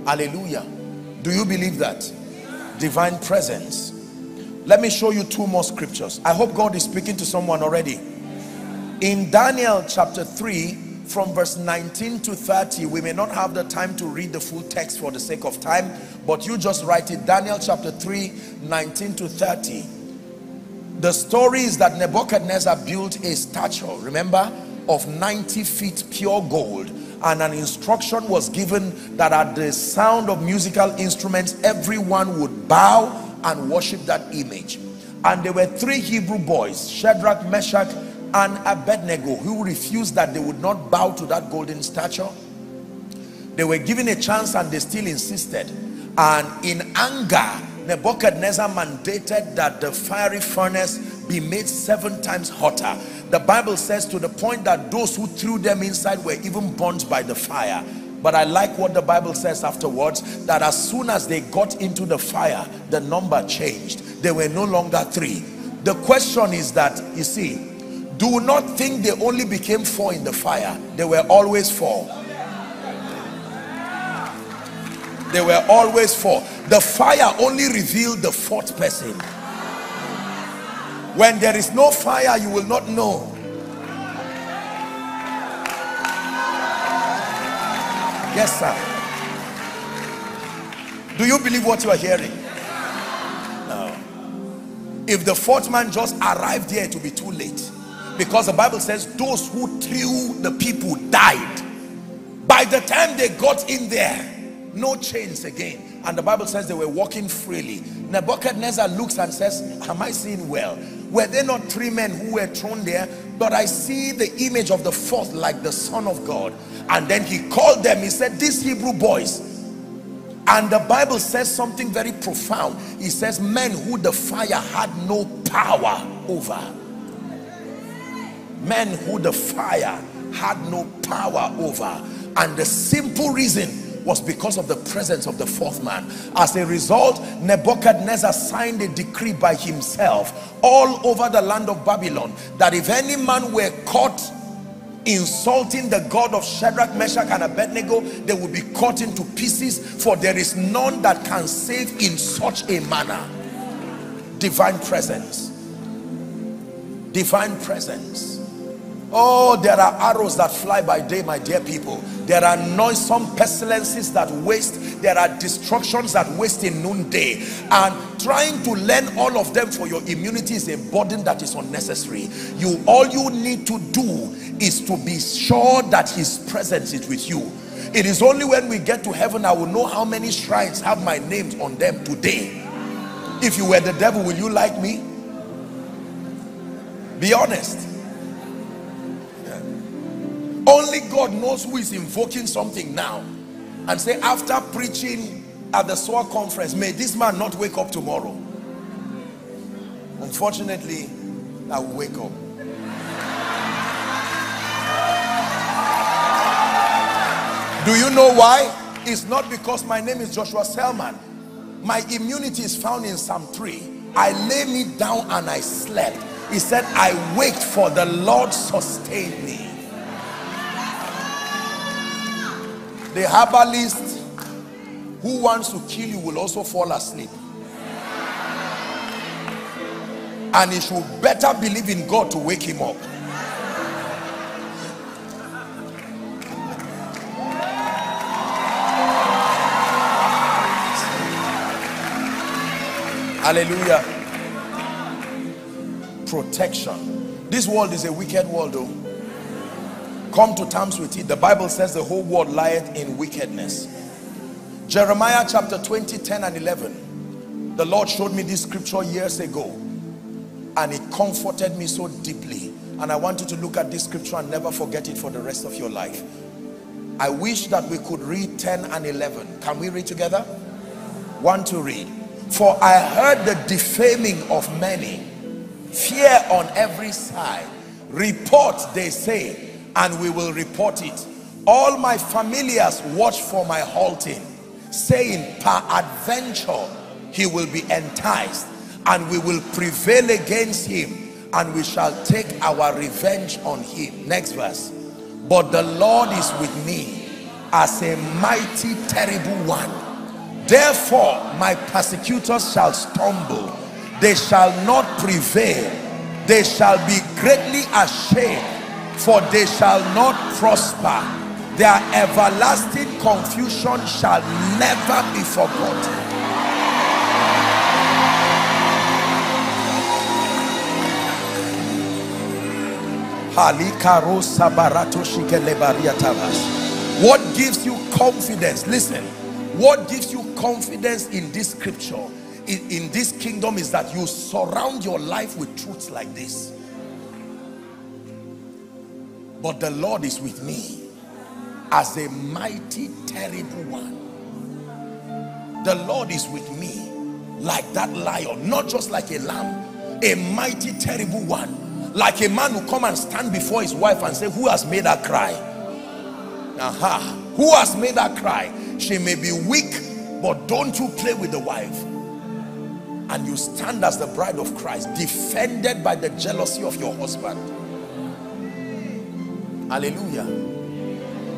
Hallelujah. Do you believe that? Divine presence. Let me show you two more scriptures. I hope God is speaking to someone already. In Daniel chapter 3, from verse 19 to 30, we may not have the time to read the full text for the sake of time, but you just write it. Daniel chapter 3, 19 to 30. The story is that Nebuchadnezzar built a statue, remember, of 90 feet pure gold, and an instruction was given that at the sound of musical instruments, everyone would bow and worship that image. And there were three Hebrew boys, Shadrach, Meshach, and Abednego, who refused that they would not bow to that golden statue. They were given a chance and they still insisted. And in anger, Nebuchadnezzar mandated that the fiery furnace be made 7 times hotter. The Bible says to the point that those who threw them inside were even burnt by the fire. But I like what the Bible says afterwards, that as soon as they got into the fire, the number changed. They were no longer 3. The question is that, you see, do not think they only became 4 in the fire. They were always 4. They were always 4. The fire only revealed the 4th person. When there is no fire, you will not know. Yes, sir. Do you believe what you are hearing? No. If the 4th man just arrived here, it will be too late. Because the Bible says those who threw the people died. By the time they got in there, no chains again. And the Bible says they were walking freely. Nebuchadnezzar looks and says, am I seeing well? Were there not three men who were thrown there? But I see the image of the fourth like the Son of God. And then he called them. He said, these Hebrew boys. And the Bible says something very profound. He says, men who the fire had no power over. Men who the fire had no power over. And the simple reason was because of the presence of the fourth man. As a result, Nebuchadnezzar signed a decree by himself all over the land of Babylon that if any man were caught insulting the God of Shadrach, Meshach, and Abednego, they would be cut into pieces, for there is none that can save in such a manner. Divine presence. Divine presence. Oh, there are arrows that fly by day, my dear people. There are noisome pestilences that waste. There are destructions that waste in noonday. And trying to learn all of them for your immunity is a burden that is unnecessary. You, all you need to do is to be sure that his presence is with you. It is only when we get to heaven I will know how many shrines have my names on them today. If you were the devil, will you like me? Be honest. Only God knows who is invoking something now and say, after preaching at the SOAR conference, may this man not wake up tomorrow. Unfortunately, I will wake up. Do you know why? It's not because my name is Joshua Selman. My immunity is found in Psalm 3. I lay me down and I slept. He said, I waked, for the Lord sustained me. The herbalist who wants to kill you will also fall asleep. And he should better believe in God to wake him up. Hallelujah. Protection. This world is a wicked world, though. Come to terms with it. The Bible says the whole world lieth in wickedness. Jeremiah chapter 20, 10 and 11. The Lord showed me this scripture years ago, and it comforted me so deeply. And I want you to look at this scripture and never forget it for the rest of your life. I wish that we could read 10 and 11. Can we read together? One to read. For I heard the defaming of many, fear on every side. Report, they say, and we will report it. All my familiars watch for my halting, saying, peradventure he will be enticed, and we will prevail against him, and we shall take our revenge on him. Next verse. But the Lord is with me as a mighty, terrible one. Therefore my persecutors shall stumble. They shall not prevail. They shall be greatly ashamed, for they shall not prosper. Their everlasting confusion shall never be forgotten. What gives you confidence? Listen, what gives you confidence in this scripture, in this kingdom, is that you surround your life with truths like this. But the Lord is with me as a mighty, terrible one. The Lord is with me like that lion, not just like a lamb, a mighty, terrible one. Like a man who come and stand before his wife and say, who has made her cry? Who has made her cry? She may be weak, but don't you play with the wife. And you stand as the bride of Christ, defended by the jealousy of your husband. Hallelujah.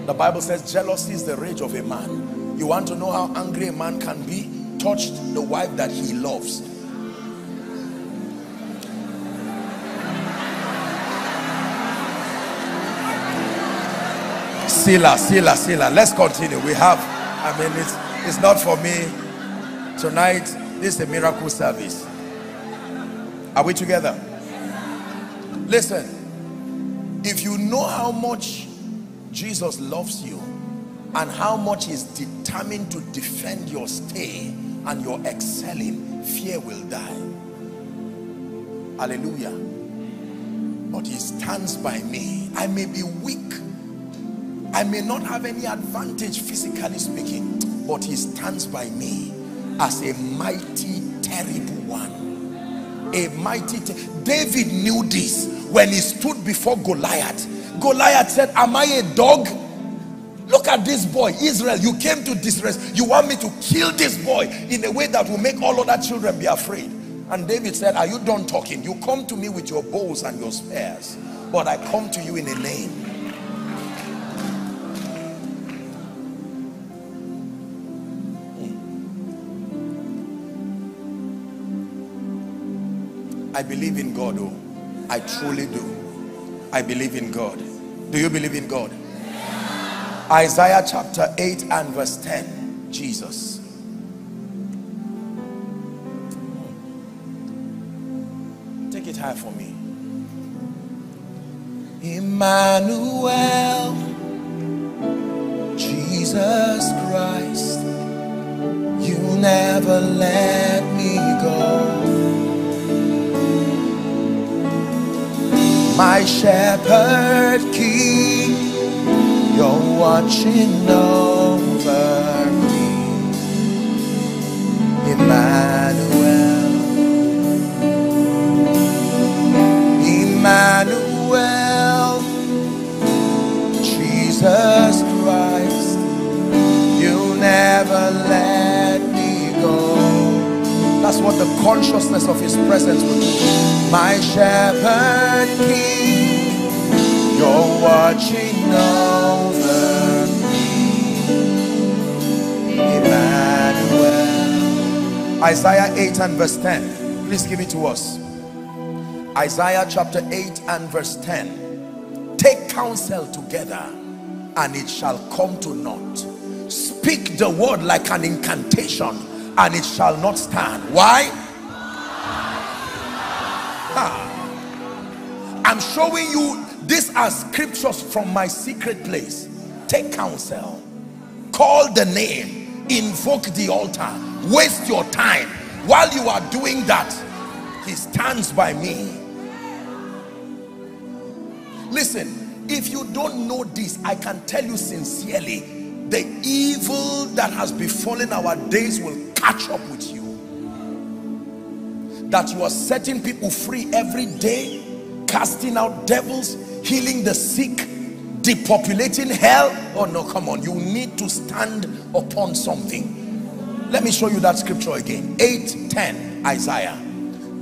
The Bible says jealousy is the rage of a man. You want to know how angry a man can be? Touch the wife that he loves. Sila. Let's continue. We have, I mean, it's not for me. Tonight, this is a miracle service. Are we together? Listen. If you know how much Jesus loves you and how much he's determined to defend your stay and your excelling, fear will die. Hallelujah. But he stands by me. I may be weak. I may not have any advantage physically speaking, but he stands by me as a mighty, terrible one. A mighty, David knew this when he stood before Goliath. Goliath said, am I a dog? Look at this boy, Israel, you came to distress. You want me to kill this boy in a way that will make all other children be afraid. And David said, are you done talking? You come to me with your bows and your spears, but I come to you in a name. I believe in God, oh, I truly do. I believe in God. Do you believe in God? Yeah. Isaiah chapter 8 and verse 10, Jesus. Take it high for me. Emmanuel, Jesus Christ, you never let me go. My shepherd king, you're watching over me, Emmanuel. Emmanuel, Jesus Christ, you never let me go. That's what the consciousness of his presence will do. My shepherd king, you're watching over me, Emmanuel. Isaiah 8 and verse 10. Please give it to us. Isaiah chapter 8 and verse 10. Take counsel together, and it shall come to naught. Speak the word like an incantation, and it shall not stand. Why? I'm showing you, these are scriptures from my secret place. Take counsel, call the name, invoke the altar, waste your time. While you are doing that, he stands by me. Listen, if you don't know this, I can tell you sincerely, the evil that has befallen our days will catch up with you. That you are setting people free every day, casting out devils, healing the sick, depopulating hell. Oh no, come on, you need to stand upon something. Let me show you that scripture again. 8:10, Isaiah.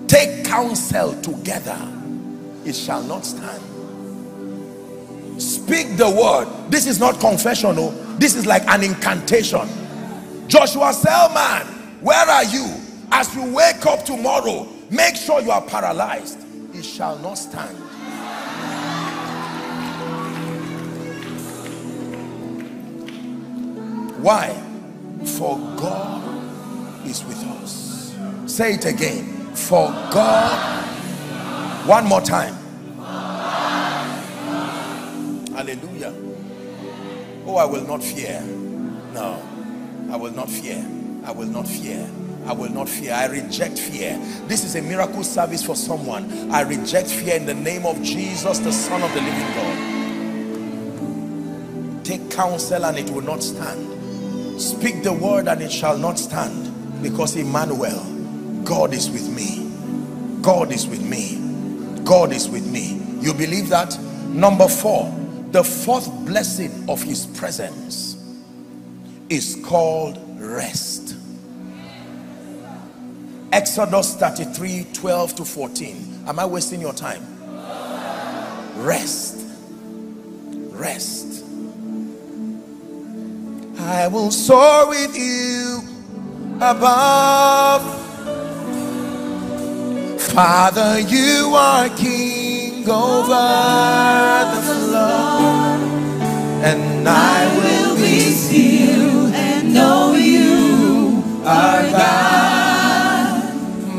Take counsel together, it shall not stand. Speak the word. This is not confessional, this is like an incantation. Joshua Selman, where are you? As you wake up tomorrow, make sure you are paralyzed. It shall not stand. Why? For God is with us. Say it again. For God. One more time. Hallelujah. Oh, I will not fear. No, I will not fear. I will not fear. I will not fear. I reject fear. This is a miracle service for someone. I reject fear in the name of Jesus, the Son of the living God. Take counsel and it will not stand. Speak the word and it shall not stand, because Emmanuel, God is with me. God is with me. God is with me. You believe that? Number 4, the fourth blessing of his presence is called rest. Exodus 33:12 to 14. Am I wasting your time? Rest. Rest. I will soar with you above. Father, you are king over the flood, and I will be still and know you are God.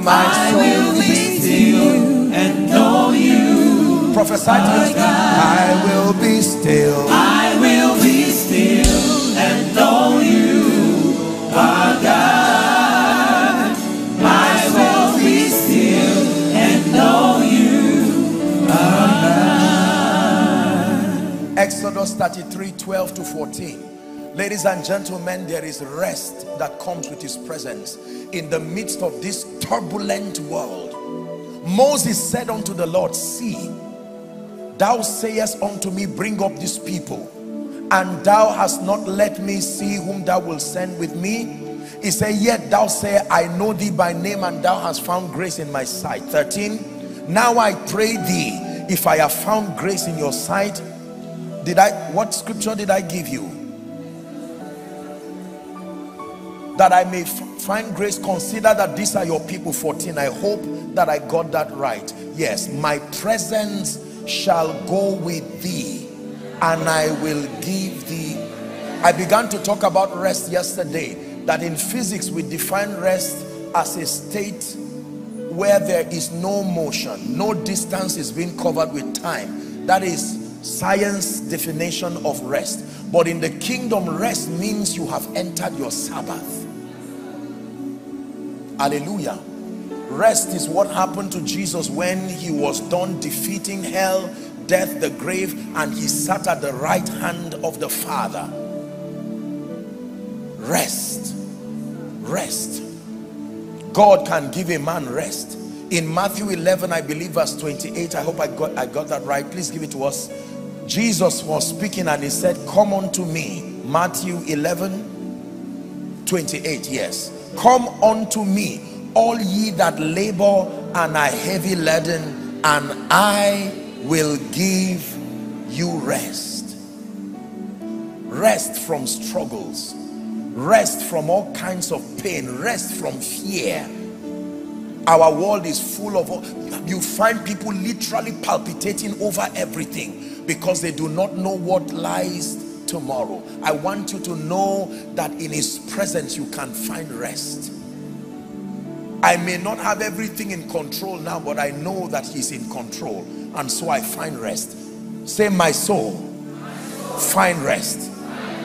My soul will be still and know you. Prophet prophesy to it. I will be still. I will be still and know you are God. I will be still and know you are God. Exodus 33:12-14. Ladies and gentlemen, there is rest that comes with his presence. In the midst of this turbulent world, Moses said unto the Lord, see, thou sayest unto me, bring up this people, and thou hast not let me see whom thou wilt send with me. He said, yet thou sayest, I know thee by name, and thou hast found grace in my sight. 13, now I pray thee, if I have found grace in your sight. What scripture did I give you? That I may find grace, consider that these are your people. 14, I hope that I got that right. Yes, my presence shall go with thee, and I will give thee. I began to talk about rest yesterday, that in physics we define rest as a state where there is no motion, no distance is being covered with time. That is science definition of rest. But in the kingdom, rest means you have entered your Sabbath. Hallelujah. Rest is what happened to Jesus when he was done defeating hell, death, the grave, and he sat at the right hand of the Father. Rest. Rest. God can give a man rest. In Matthew 11, I believe verse 28, I hope I got that right. Please give it to us. Jesus was speaking and he said, come unto me. Matthew 11:28. Yes, come unto me, all ye that labor and are heavy laden, and I will give you rest. Rest from struggles, rest from all kinds of pain, rest from fear. Our world is full of, you find people literally palpitating over everything, because they do not know what lies tomorrow. I want you to know that in his presence you can find rest. I may not have everything in control now, but I know that he's in control, and so I find rest. Say, my soul, find rest.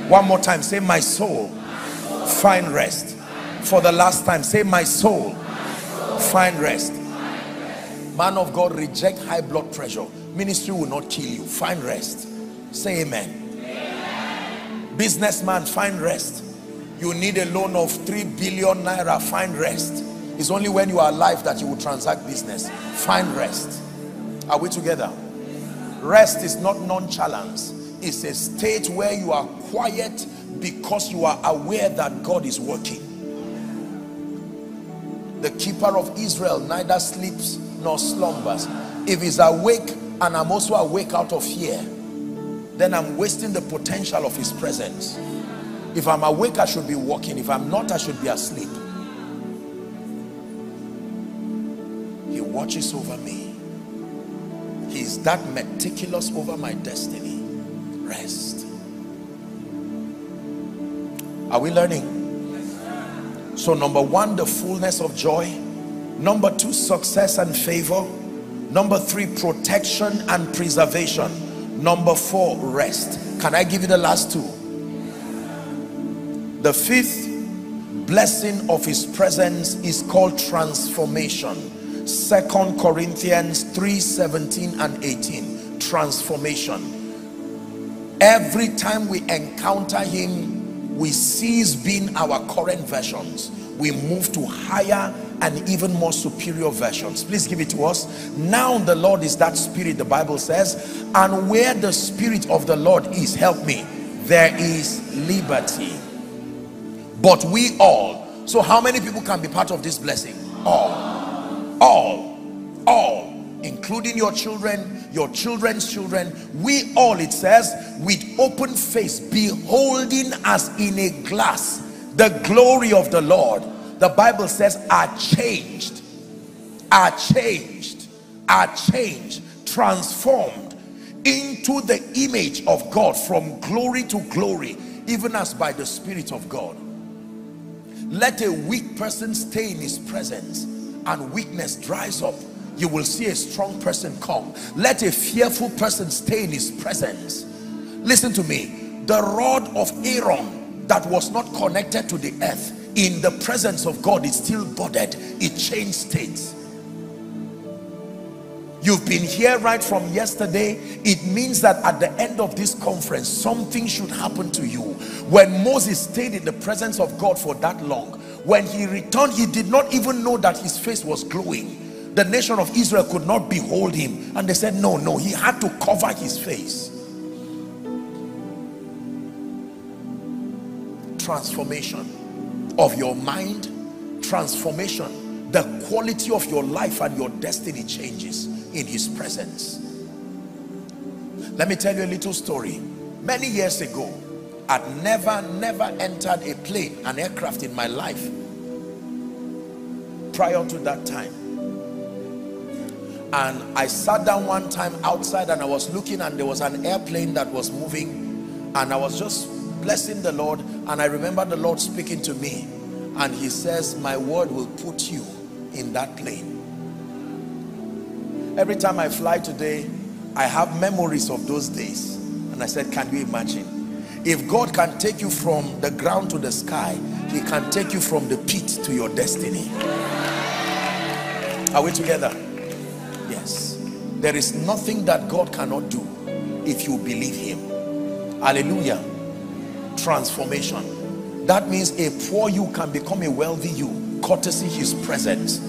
One more time, say, my soul, find rest. For the last time, say, my soul, find rest. Man of God, reject high blood pressure. Ministry will not kill you. Find rest. Say amen. Amen. Businessman, find rest. You need a loan of 3 billion naira. Find rest. It's only when you are alive that you will transact business. Find rest. Are we together? Rest is not nonchalance. It's a state where you are quiet because you are aware that God is working. The keeper of Israel neither sleeps nor slumbers. If he's awake, and I'm also awake out of fear, then I'm wasting the potential of his presence. If I'm awake, I should be walking. If I'm not, I should be asleep. He watches over me. He's that meticulous over my destiny. Rest. Are we learning? Yes, sir. So number one, the fullness of joy. Number two, success and favor. Number three, protection and preservation. Number four, rest. Can I give you the last two? The fifth blessing of his presence is called transformation. 2 Corinthians 3:17-18. Transformation. Every time we encounter him, we cease being our current versions. We move to higher and even more superior versions. Please give it to us. Now the Lord is that Spirit, the Bible says, and where the Spirit of the Lord is, help me, there is liberty. But we all, so how many people can be part of this blessing? All, including your children, your children's children. We all, it says, with open face, beholding as in a glass the glory of the Lord, the Bible says, are changed, transformed into the image of God from glory to glory, even as by the Spirit of God. Let a weak person stay in his presence, and weakness dries up. you will see a strong person come. Let a fearful person stay in his presence. Listen to me. The rod of Aaron that was not connected to the earth, in the presence of God, is still budded. It changed states. You've been here right from yesterday. It means that at the end of this conference, something should happen to you. When Moses stayed in the presence of God for that long, when he returned, he did not even know that his face was glowing. The nation of Israel could not behold him. And they said, no, no, he had to cover his face. Transformation of your mind, transformation. The quality of your life and your destiny changes in his presence. Let me tell you a little story. Many years ago, I'd never entered a plane, an aircraft in my life prior to that time. And I sat down one time outside and I was looking, and there was an airplane that was moving, and I was just blessing the Lord, and I remember the Lord speaking to me, and he says, my word will put you in that plane. Every time I fly today, I have memories of those days. And I said, can you imagine? If God can take you from the ground to the sky, he can take you from the pit to your destiny. Are we together? Yes. There is nothing that God cannot do if you believe him. Hallelujah. Transformation. That means a poor you can become a wealthy you, courtesy his presence.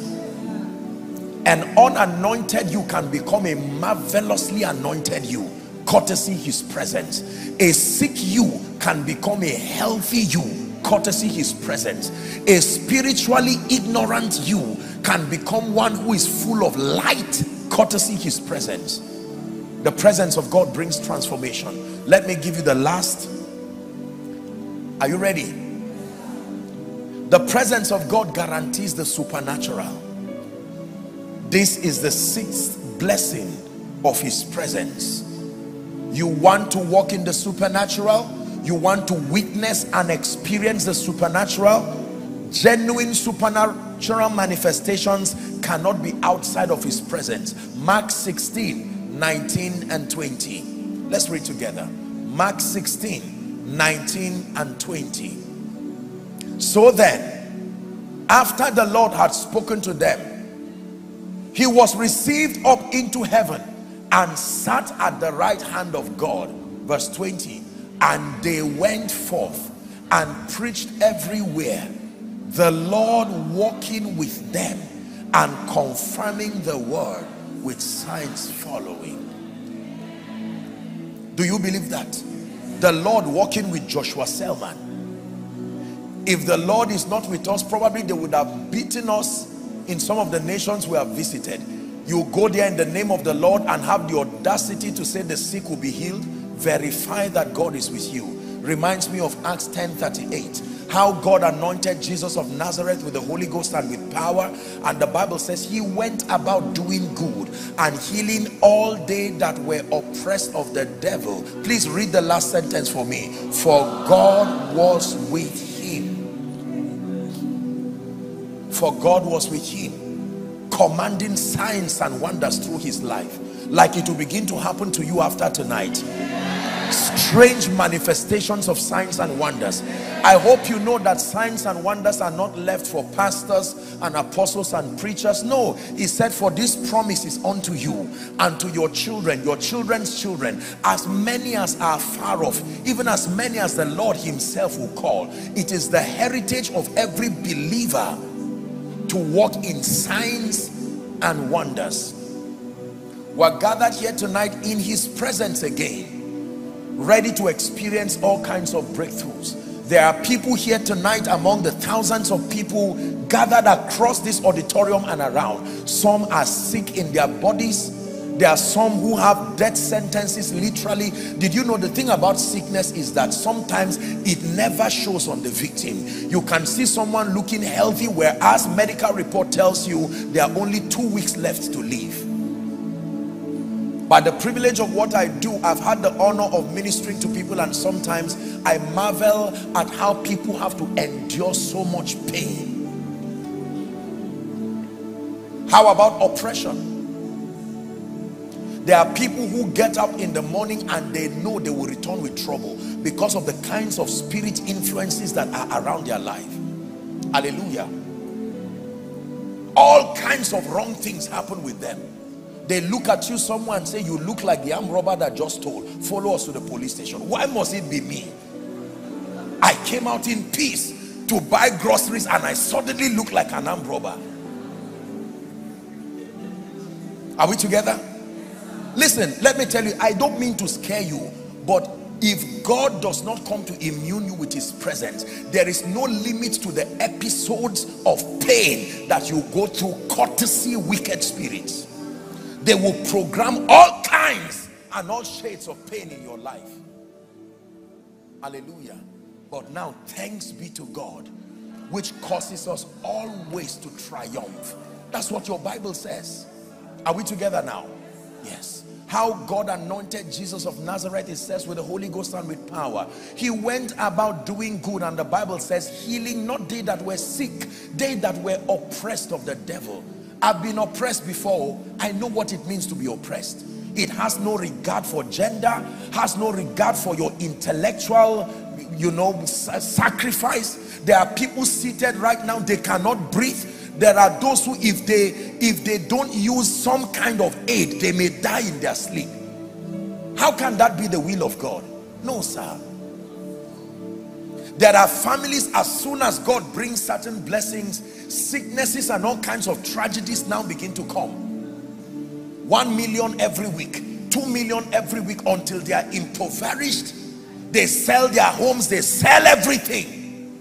An unanointed you can become a marvelously anointed you, courtesy his presence. A sick you can become a healthy you, courtesy his presence. A spiritually ignorant you can become one who is full of light, courtesy his presence. The presence of God brings transformation. Let me give you the last. Are you ready? The presence of God guarantees the supernatural. This is the sixth blessing of his presence. You want to walk in the supernatural? You want to witness and experience the supernatural? Genuine supernatural manifestations cannot be outside of his presence. Mark 16, 19 and 20. Let's read together. Mark 16, 19 and 20. So then, after the Lord had spoken to them, he was received up into heaven and sat at the right hand of God. Verse 20, and they went forth and preached everywhere, the Lord walking with them and confirming the word with signs following. Do you believe that? The Lord walking with Joshua Selman. If the Lord is not with us, probably they would have beaten us in some of the nations we have visited. You go there in the name of the Lord and have the audacity to say the sick will be healed. Verify that God is with you. Reminds me of Acts 10:38, how God anointed Jesus of Nazareth with the Holy Ghost and with power. And the Bible says he went about doing good and healing all they that were oppressed of the devil. Please read the last sentence for me. For God was with him. For God was with him, commanding signs and wonders through his life. Like it will begin to happen to you after tonight. Strange manifestations of signs and wonders. I hope you know that signs and wonders are not left for pastors and apostles and preachers. No, he said, for this promise is unto you and to your children, your children's children, as many as are far off, even as many as the Lord himself will call. It is the heritage of every believer to walk in signs and wonders. We're gathered here tonight in his presence again, ready to experience all kinds of breakthroughs. There are people here tonight among the thousands of people gathered across this auditorium and around. Some are sick in their bodies. There are some who have death sentences, literally. Did you know the thing about sickness is that sometimes it never shows on the victim? You can see someone looking healthy, whereas medical report tells you there are only 2 weeks left to live. By the privilege of what I do, I've had the honor of ministering to people, and sometimes I marvel at how people have to endure so much pain. How about oppression? There are people who get up in the morning and they know they will return with trouble because of the kinds of spirit influences that are around their life. Hallelujah. All kinds of wrong things happen with them. They look at you, someone say, you look like the armed robber that just stole. Follow us to the police station. Why must it be me? I came out in peace to buy groceries and I suddenly look like an armed robber. Are we together? Listen, let me tell you, I don't mean to scare you, but if God does not come to immune you with his presence, there is no limit to the episodes of pain that you go through. Courtesy wicked spirits, they will program all kinds and all shades of pain in your life. Hallelujah. But now thanks be to God, which causes us always to triumph. That's what your Bible says. Are we together now? Yes. How God anointed Jesus of Nazareth, it says, with the Holy Ghost and with power. He went about doing good, and the Bible says, healing not they that were sick, they that were oppressed of the devil. I've been oppressed before. I know what it means to be oppressed. It has no regard for gender, has no regard for your intellectual, you know, sacrifice. There are people seated right now, they cannot breathe. There are those who, if they don't use some kind of aid, they may die in their sleep. How can that be the will of God? No, sir. There are families, as soon as God brings certain blessings, sicknesses and all kinds of tragedies now begin to come. 1 million every week, 2 million every week, until they are impoverished. They sell their homes, they sell everything.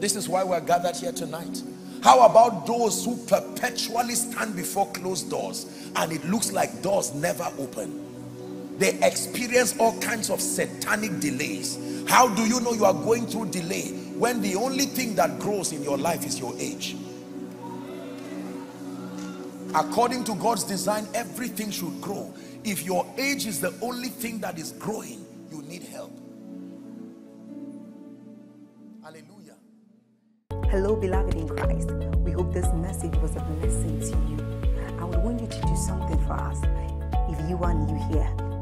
This is why we are gathered here tonight. How about those who perpetually stand before closed doors and it looks like doors never open? They experience all kinds of satanic delays. How do you know you are going through delay when the only thing that grows in your life is your age? According to God's design, everything should grow. If your age is the only thing that is growing, you need help. Hallelujah. Hello, beloved in Christ. We hope this message was a blessing to you. I would want you to do something for us. If you are new here,